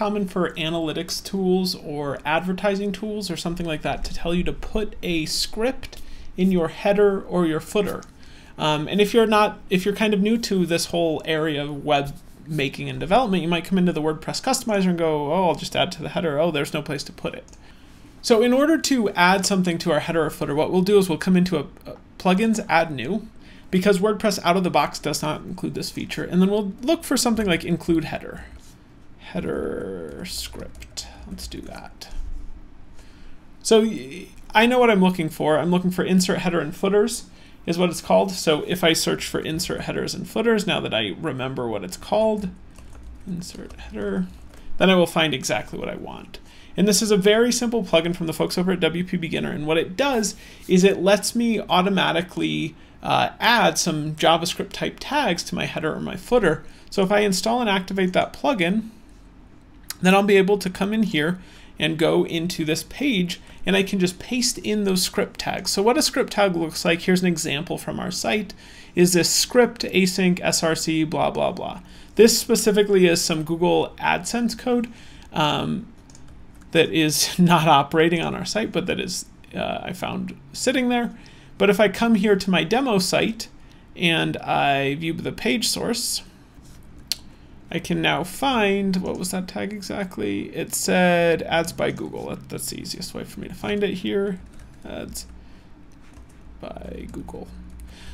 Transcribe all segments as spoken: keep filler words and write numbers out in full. common for analytics tools or advertising tools or something like that to tell you to put a script in your header or your footer. Um, and if you're not, if you're kind of new to this whole area of web making and development, you might come into the WordPress customizer and go, oh, I'll just add to the header. Oh, there's no place to put it. So in order to add something to our header or footer, what we'll do is we'll come into a, a plugins, add new, because WordPress out of the box does not include this feature. And then we'll look for something like include header, header script. Let's do that. So I know what I'm looking for. I'm looking for insert header and footers is what it's called. So if I search for insert headers and footers, now that I remember what it's called, insert header, then I will find exactly what I want. And this is a very simple plugin from the folks over at W P Beginner. And what it does is it lets me automatically uh, add some JavaScript type tags to my header or my footer. So if I install and activate that plugin, then I'll be able to come in here and go into this page, and I can just paste in those script tags. So what a script tag looks like, here's an example from our site, is this script, async, S R C, blah, blah, blah. This specifically is some Google AdSense code um, that is not operating on our site, but that is, uh, I found sitting there. But if I come here to my demo site and I view the page source, I can now find, what was that tag exactly? It said ads by Google. That's the easiest way for me to find it here. Ads by Google.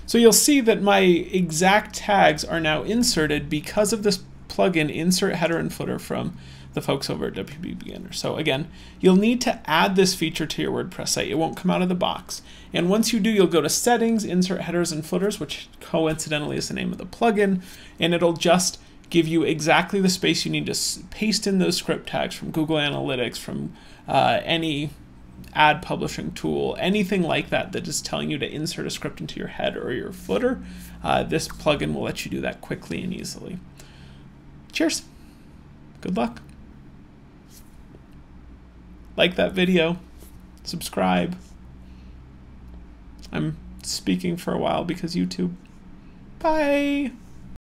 So you'll see that my exact tags are now inserted because of this plugin, insert header and footer from the folks over at W P Beginner. So again, you'll need to add this feature to your WordPress site. It won't come out of the box. And once you do, you'll go to settings, insert headers and footers, which coincidentally is the name of the plugin, and it'll just give you exactly the space you need to paste in those script tags from Google Analytics, from uh, any ad publishing tool, anything like that that is telling you to insert a script into your head or your footer. Uh, this plugin will let you do that quickly and easily. Cheers. Good luck. Like that video. Subscribe. I'm speaking for a while because YouTube. Bye.